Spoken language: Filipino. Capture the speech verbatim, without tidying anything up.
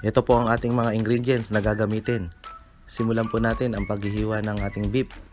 Ito po ang ating mga ingredients na gagamitin. Simulan po natin ang paghihiwa ng ating beef.